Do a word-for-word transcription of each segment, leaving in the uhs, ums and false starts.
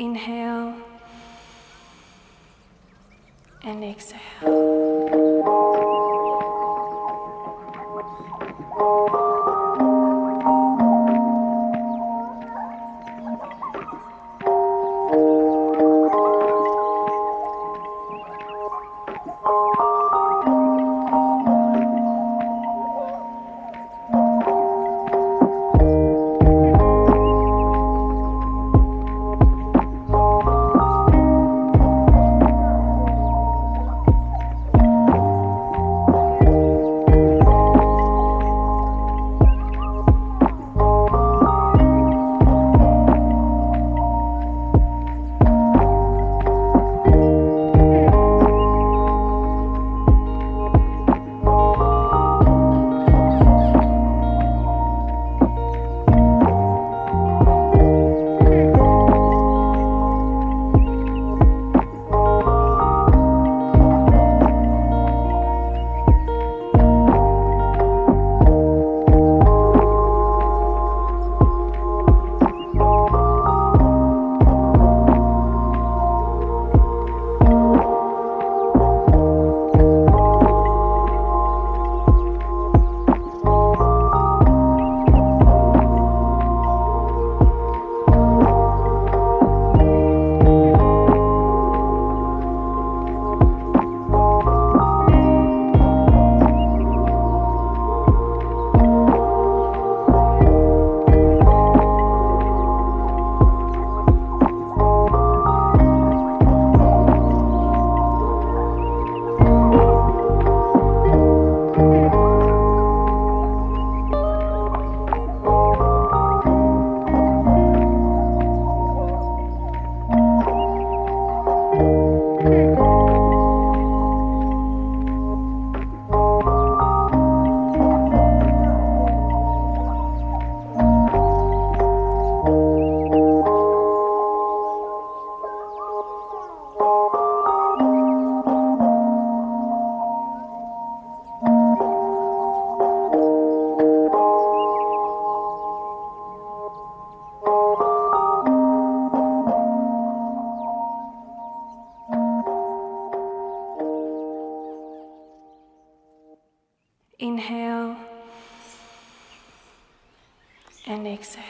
Inhale and exhale. Inhale and exhale.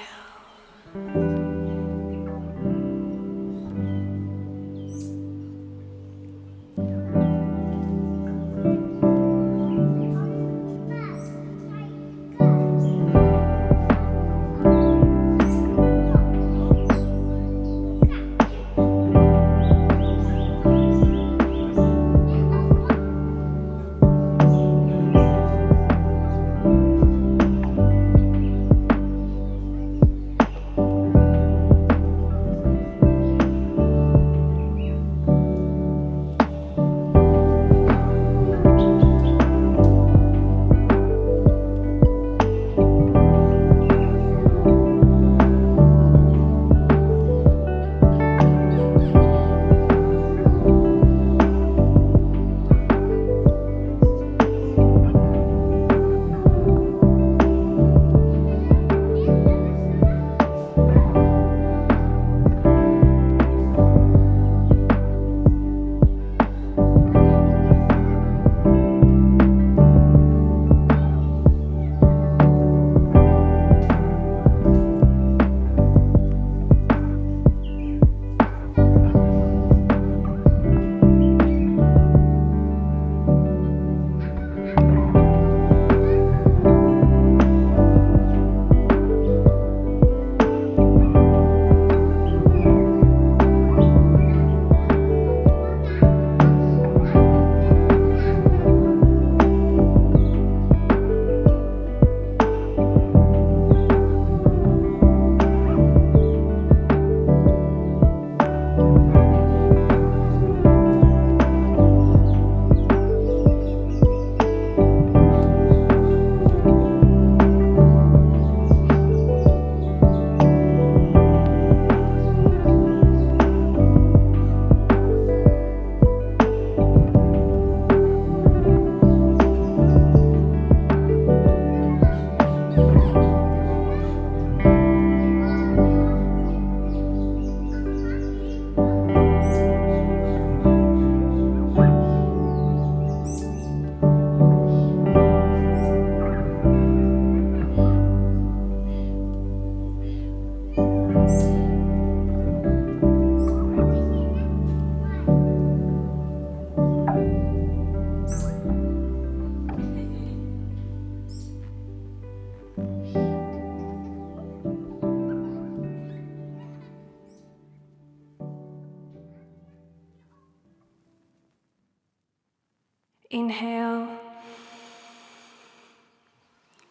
Inhale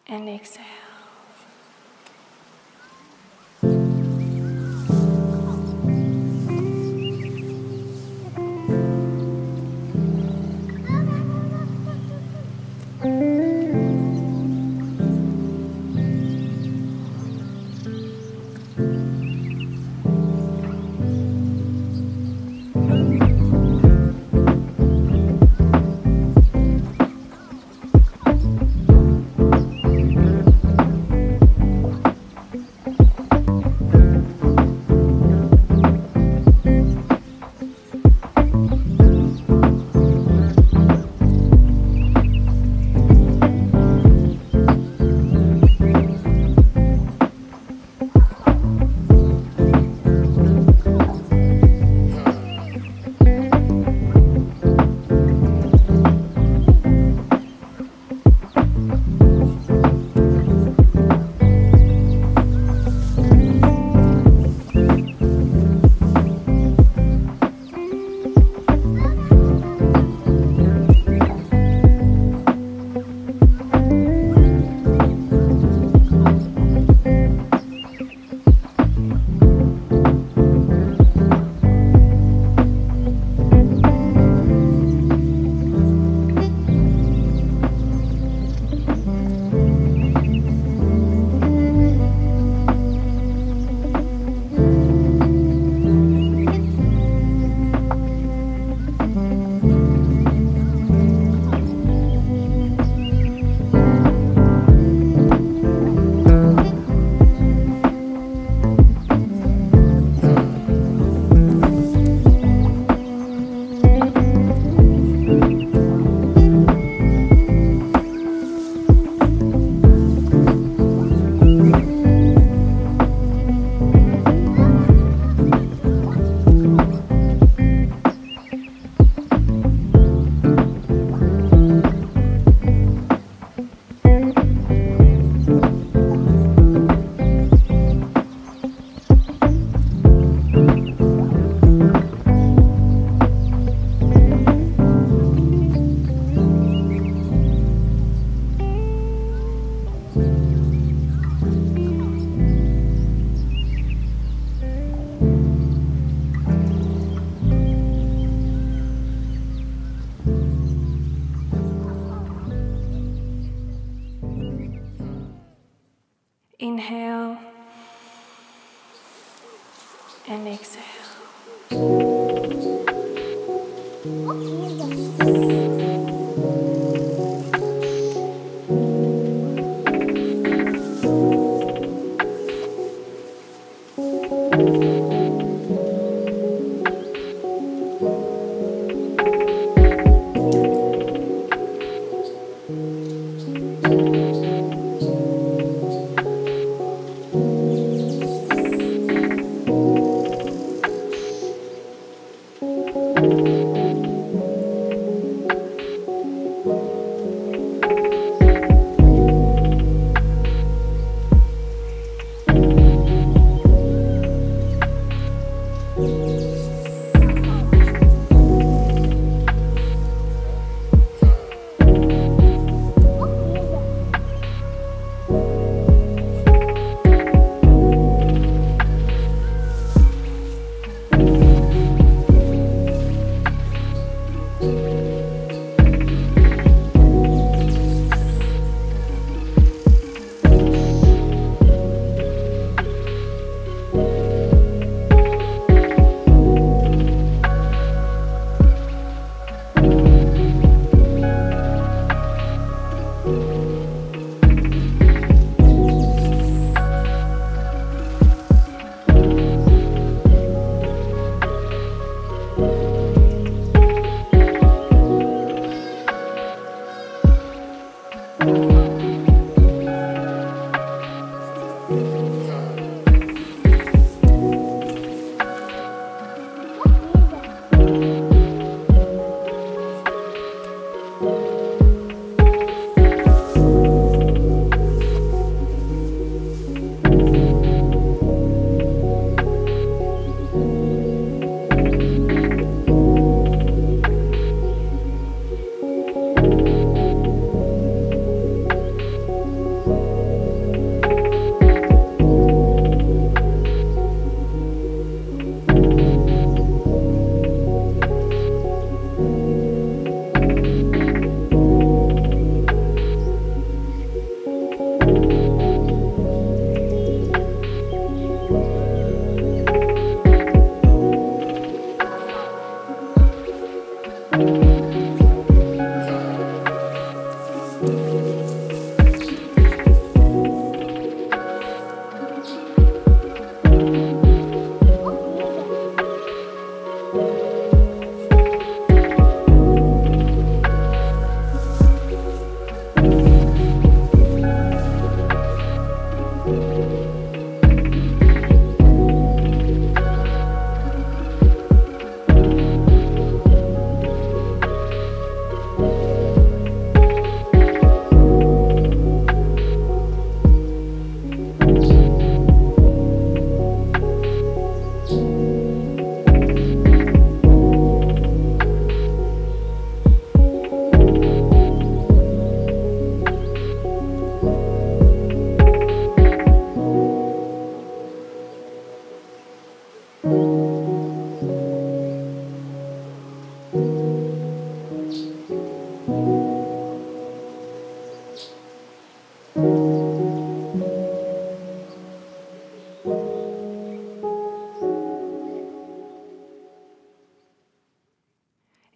and exhale. Inhale and exhale. Thank you.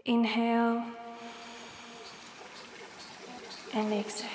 Inhale and exhale.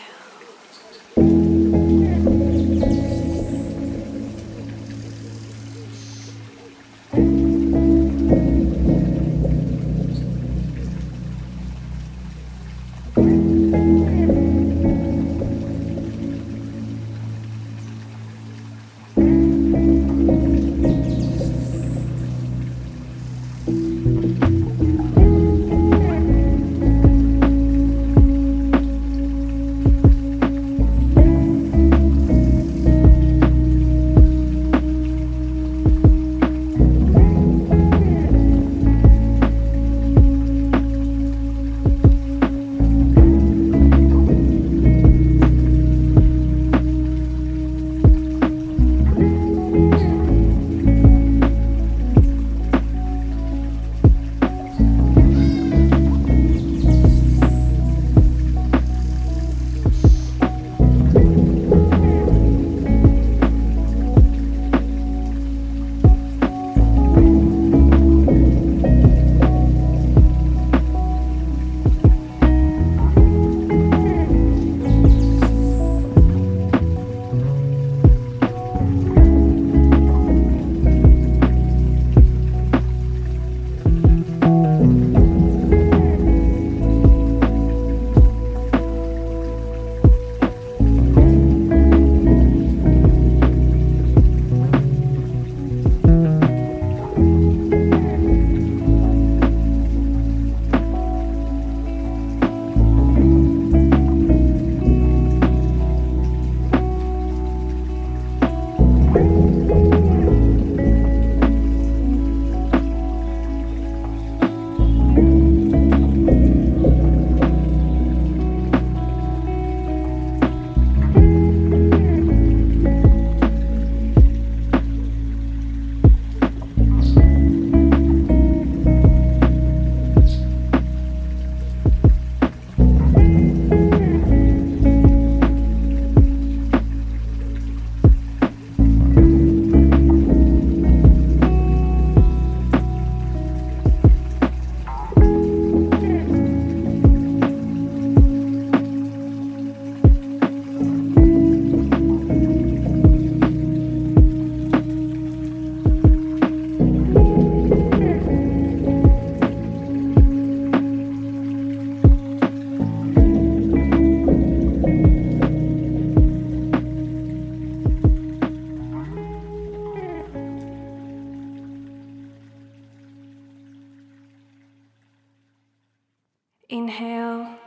Inhale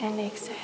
and exhale.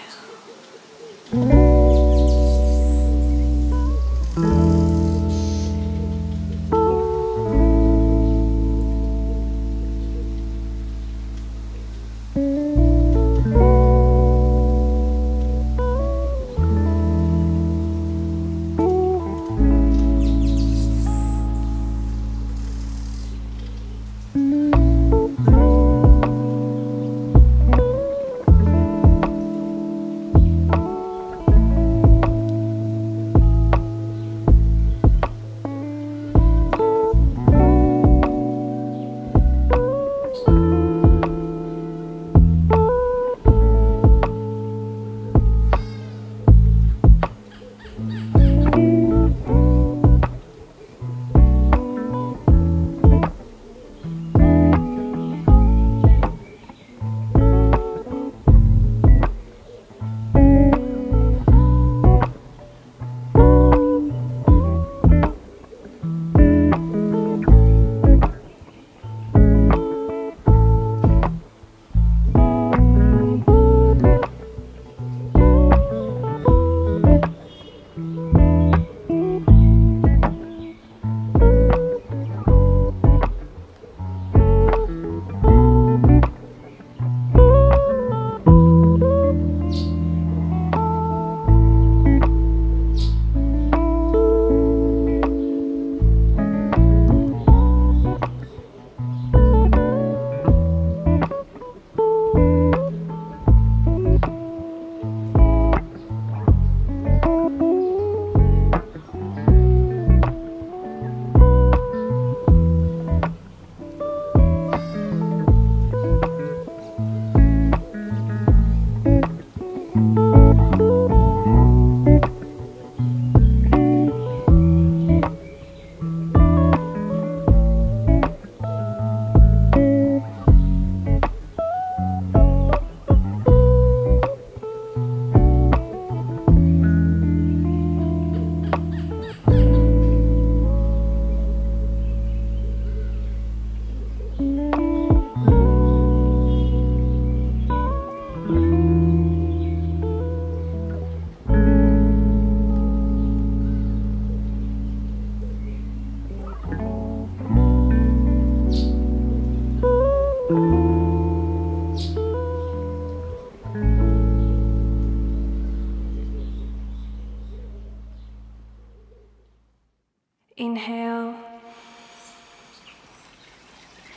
Inhale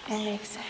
and exhale.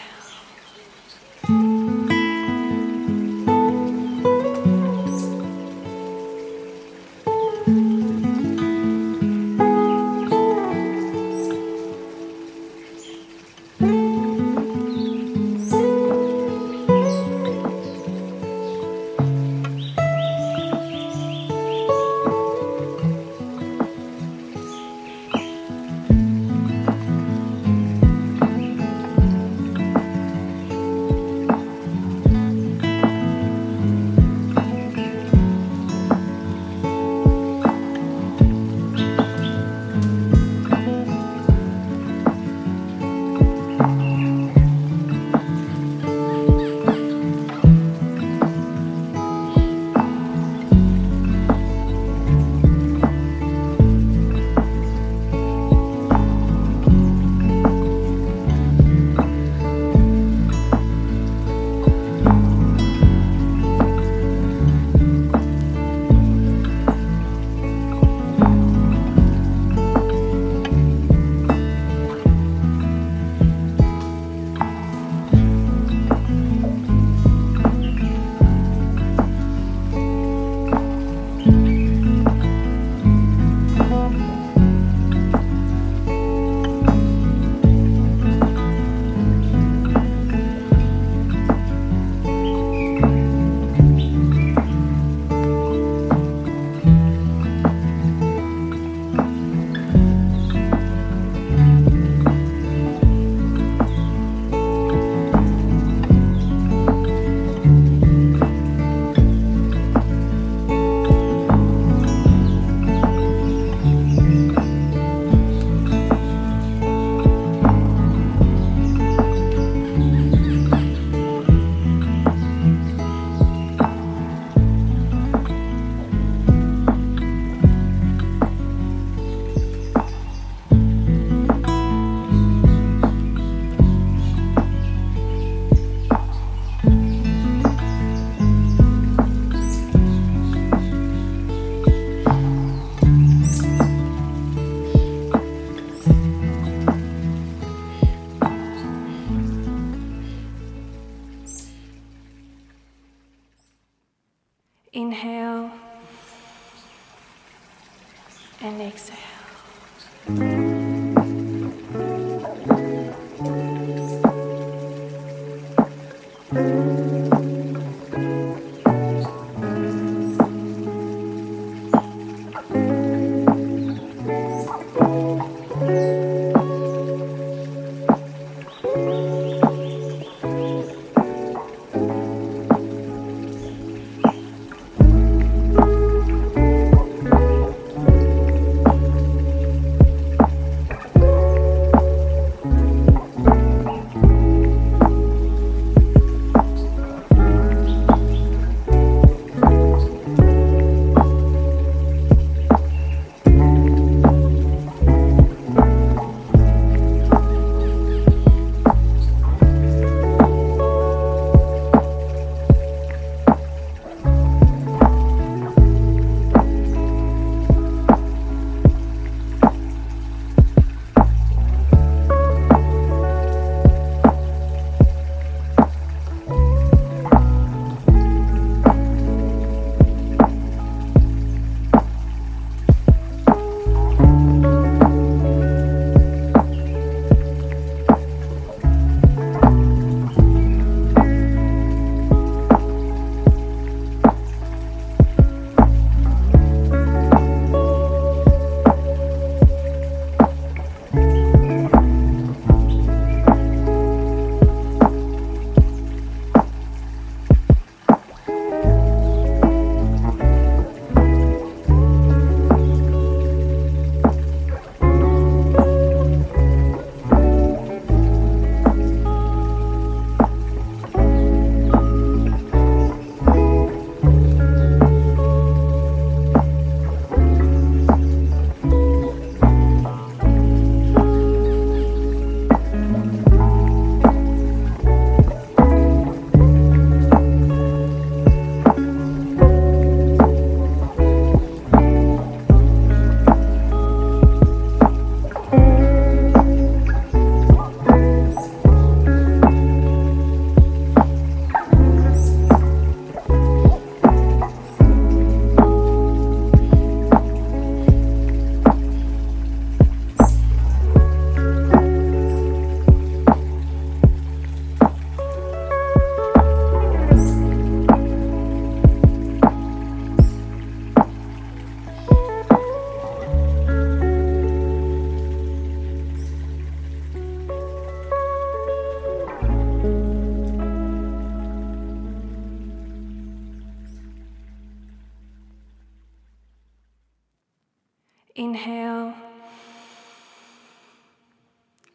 Inhale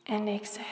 and exhale.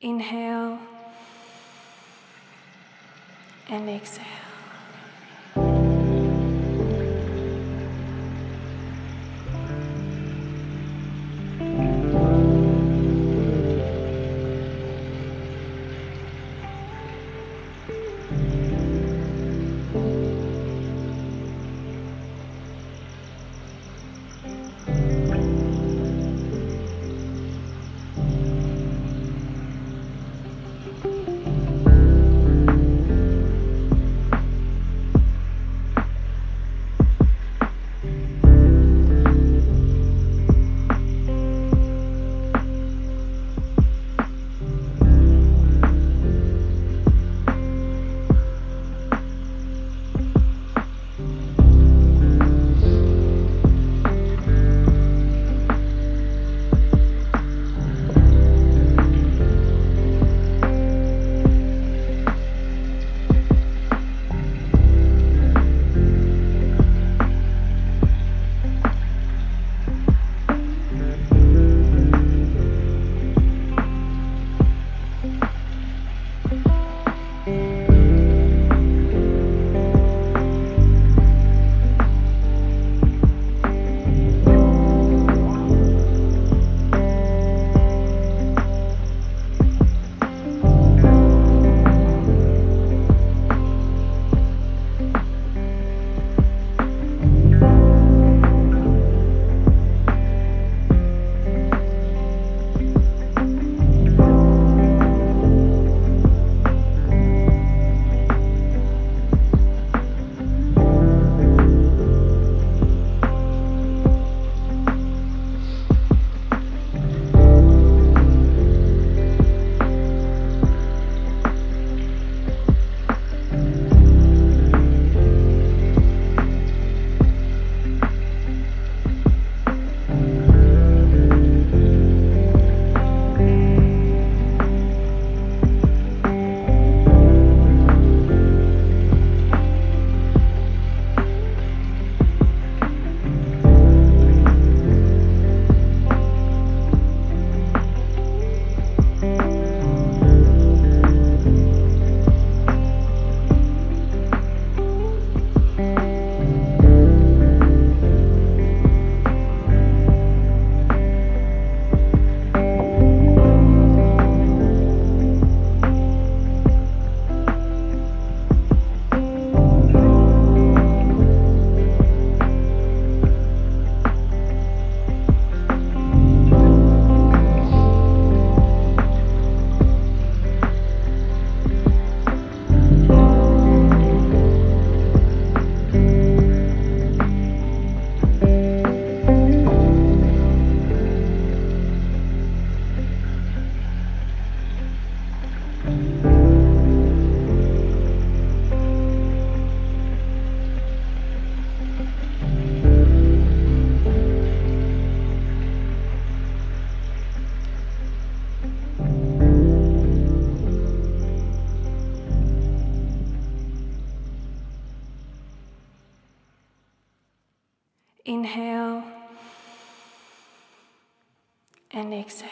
Inhale and exhale. Inhale and exhale.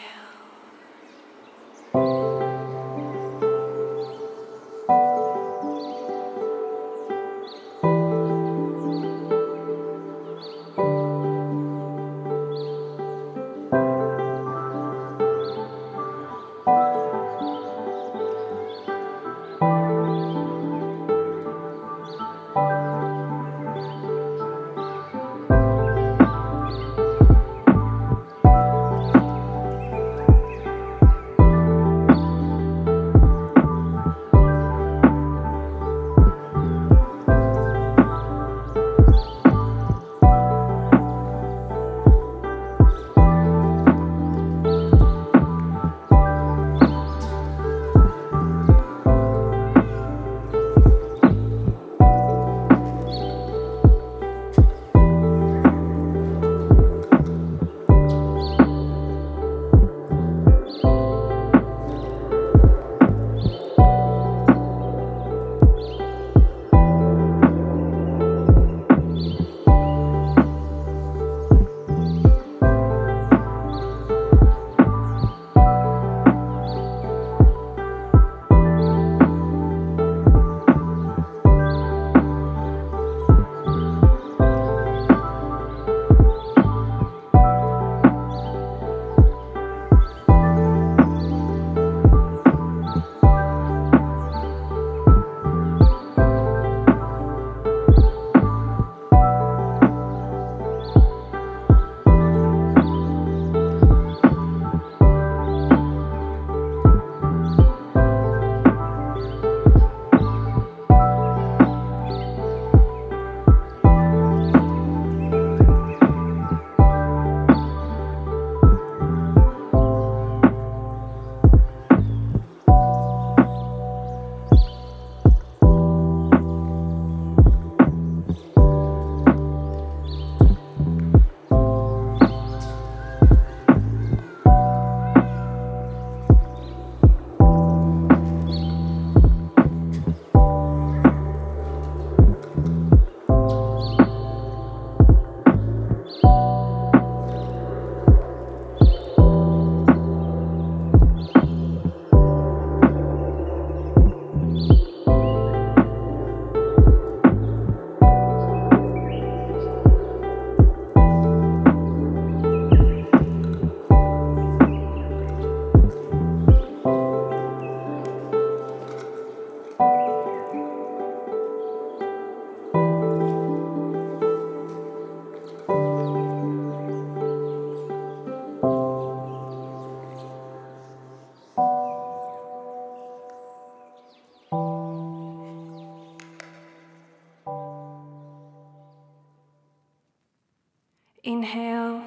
Inhale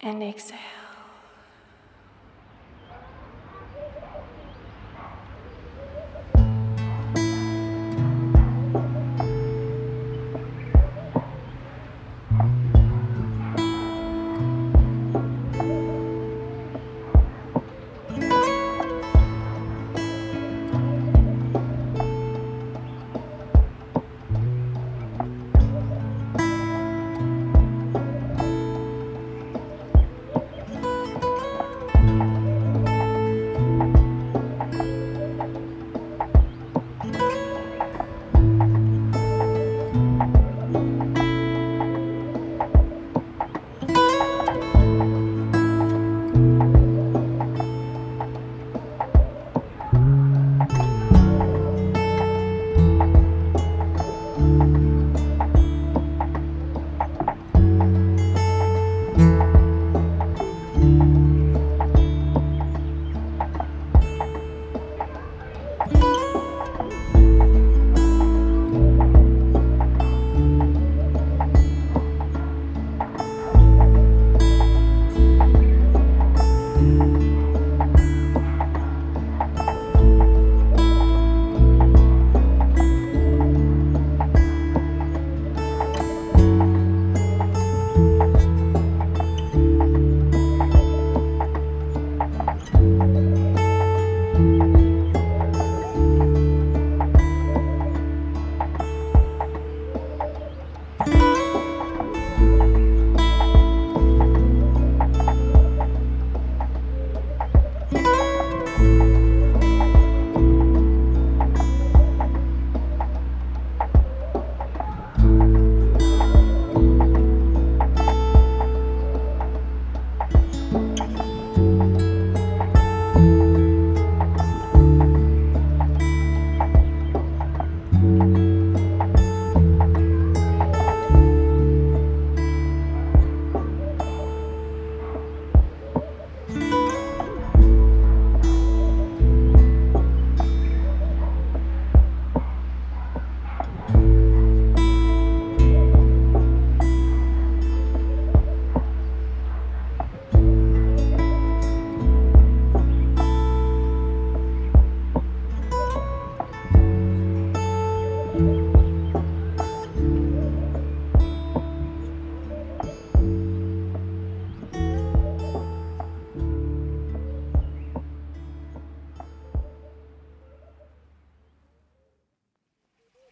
and exhale.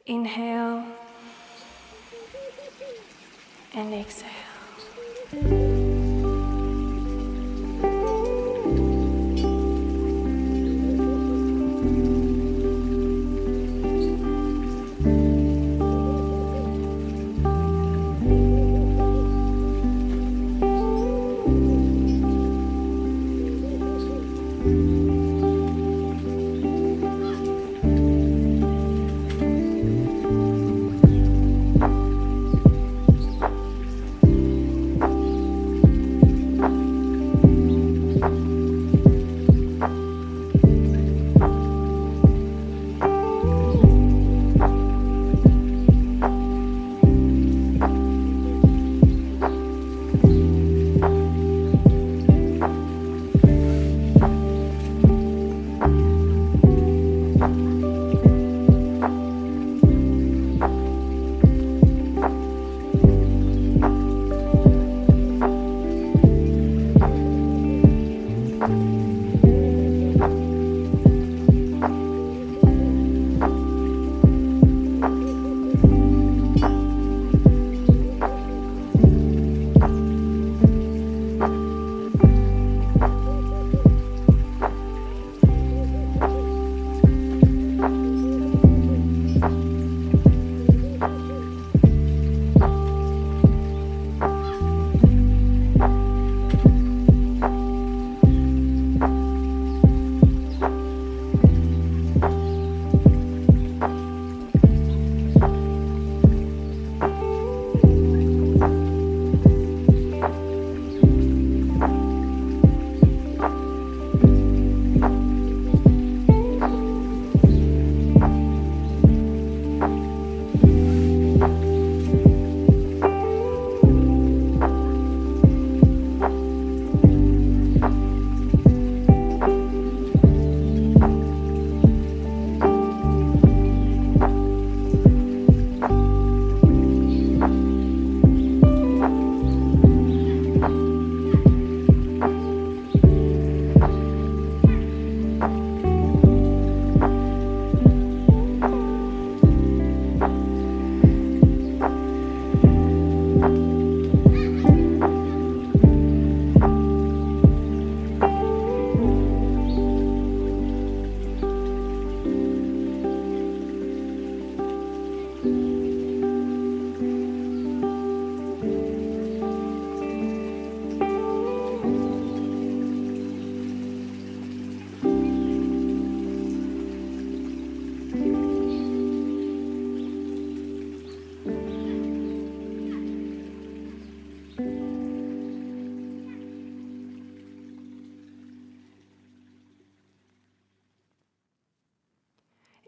Inhale and exhale.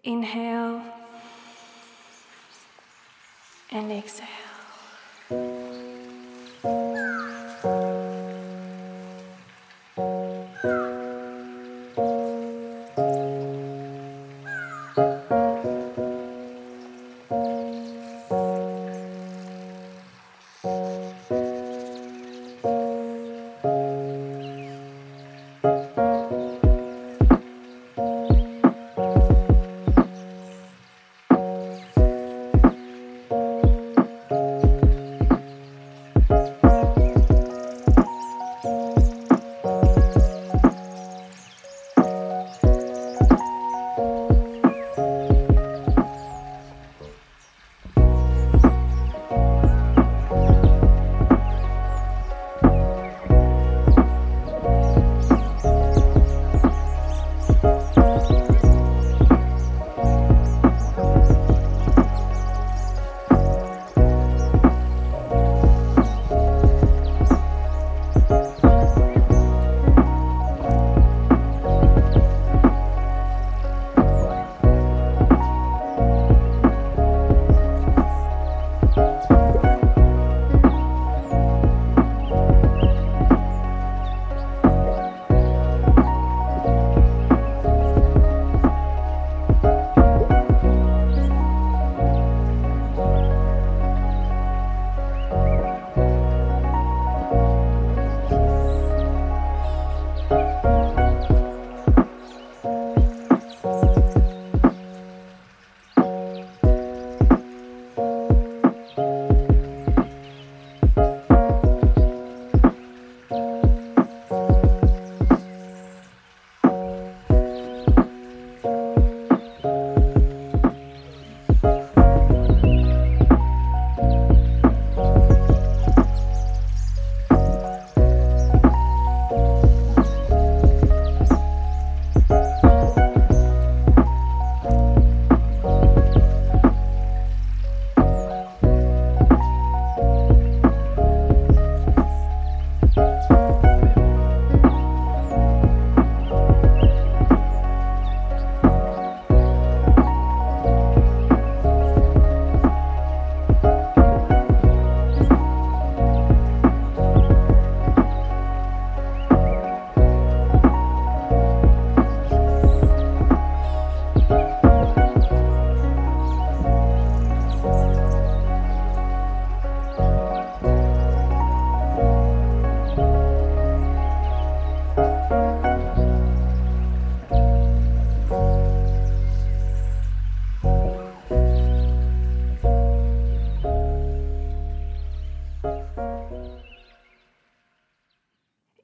Inhale and exhale.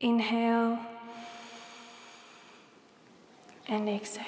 Inhale and exhale.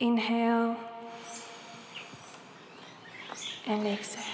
Inhale and exhale.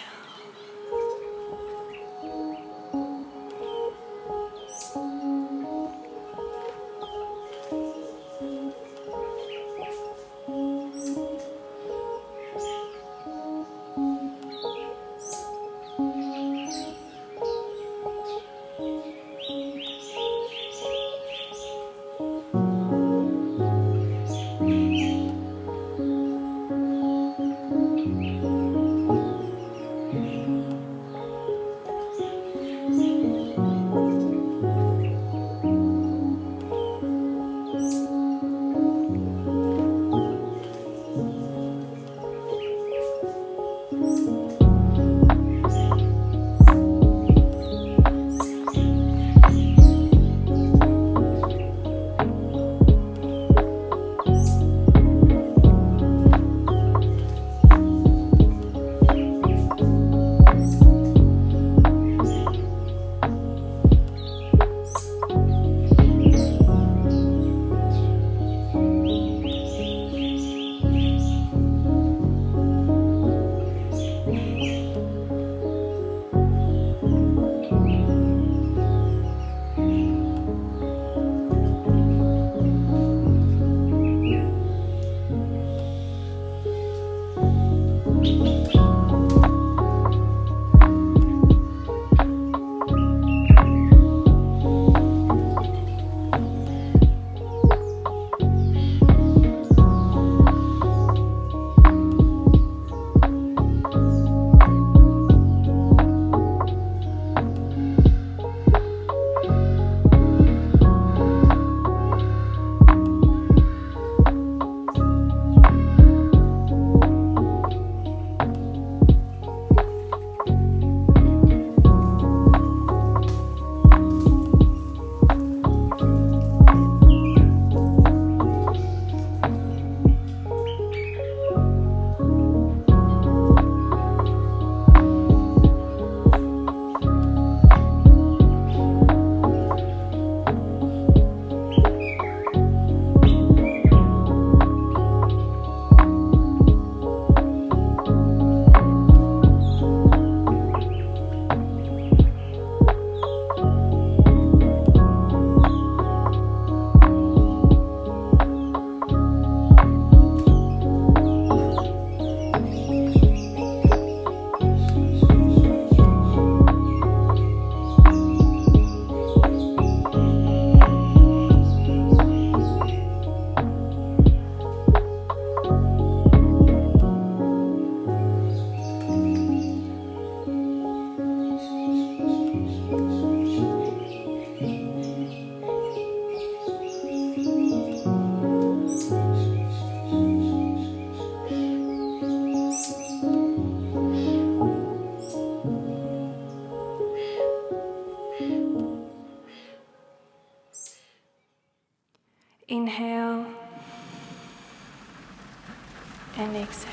and exhale.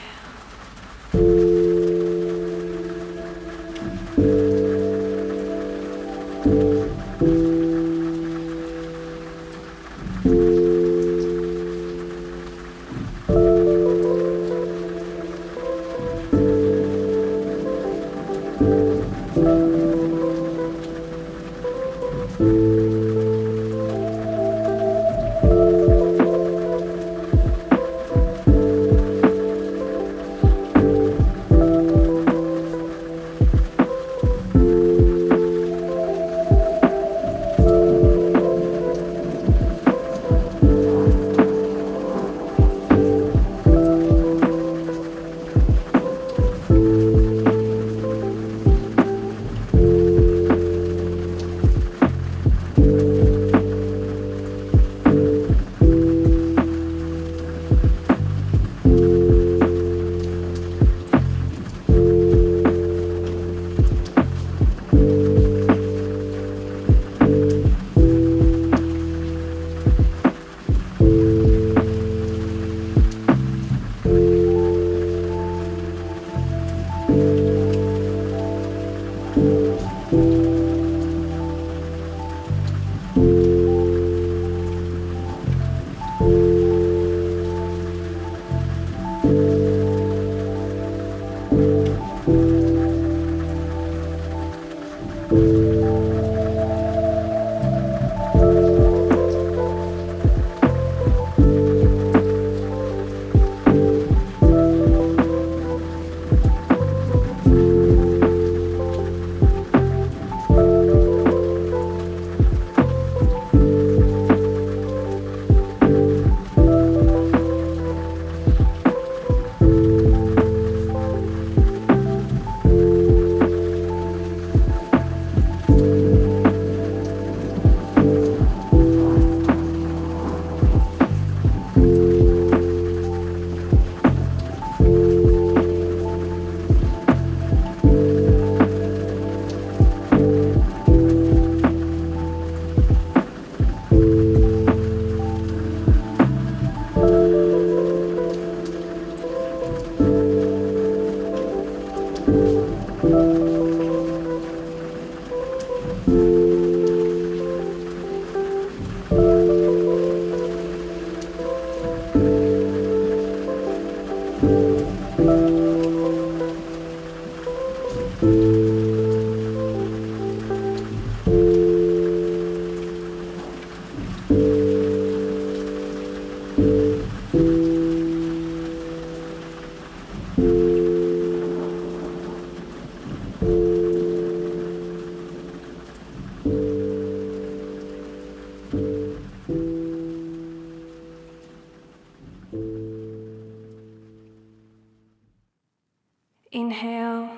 Inhale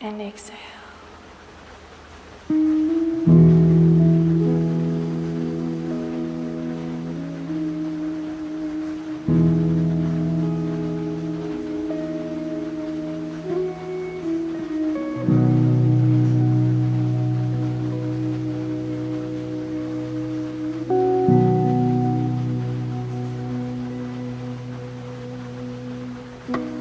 and exhale. Thank you.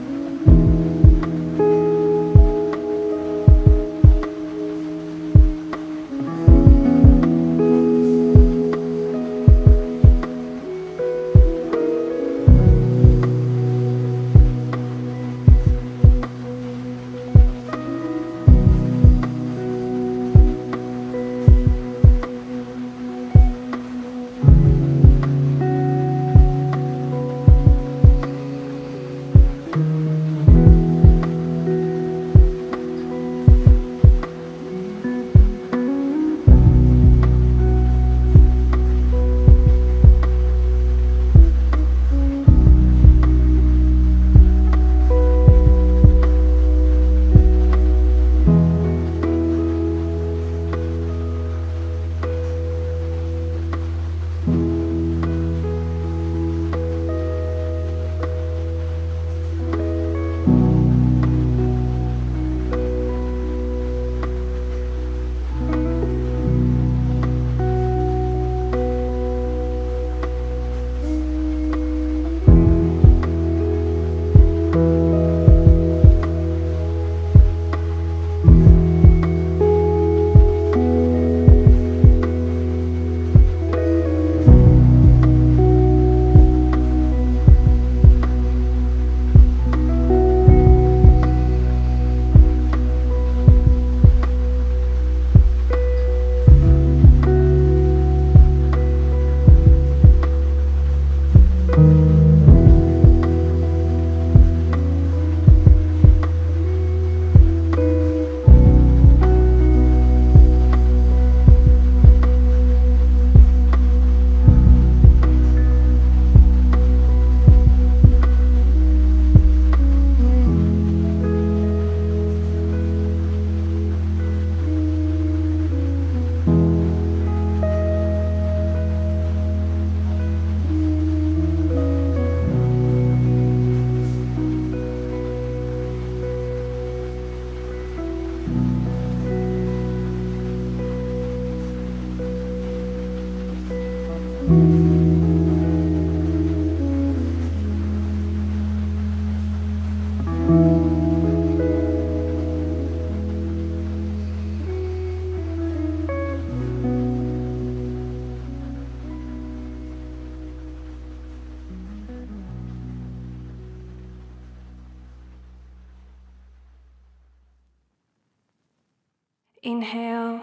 Inhale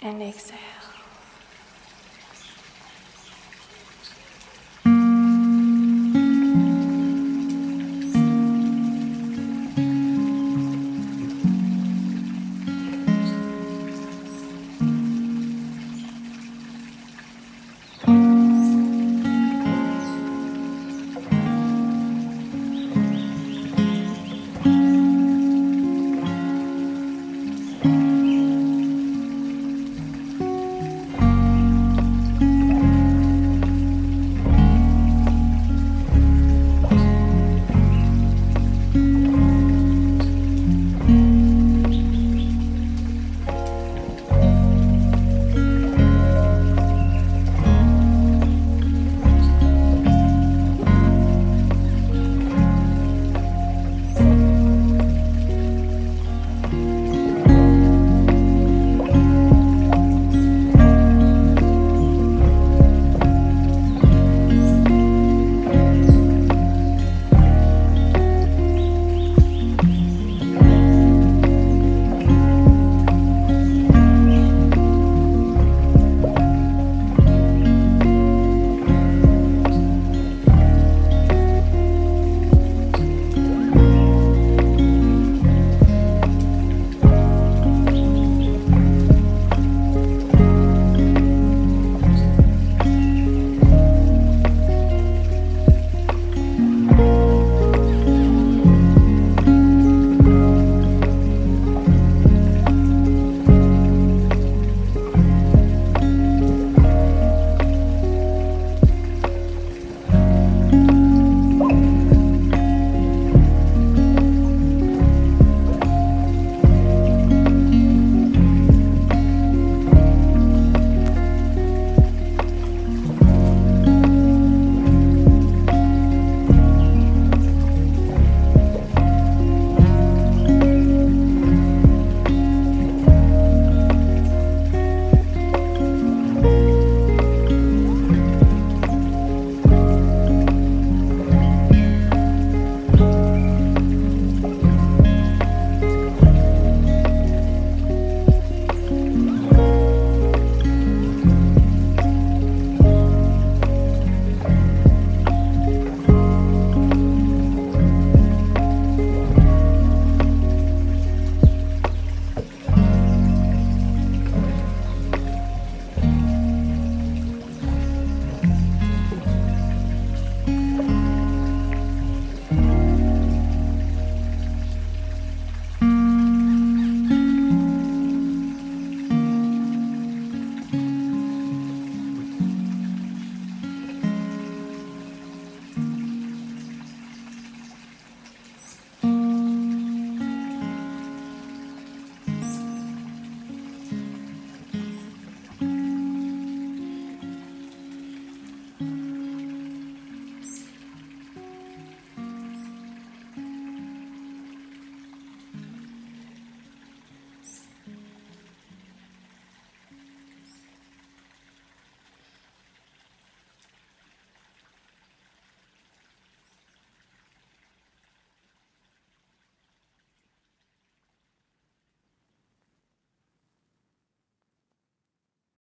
and exhale.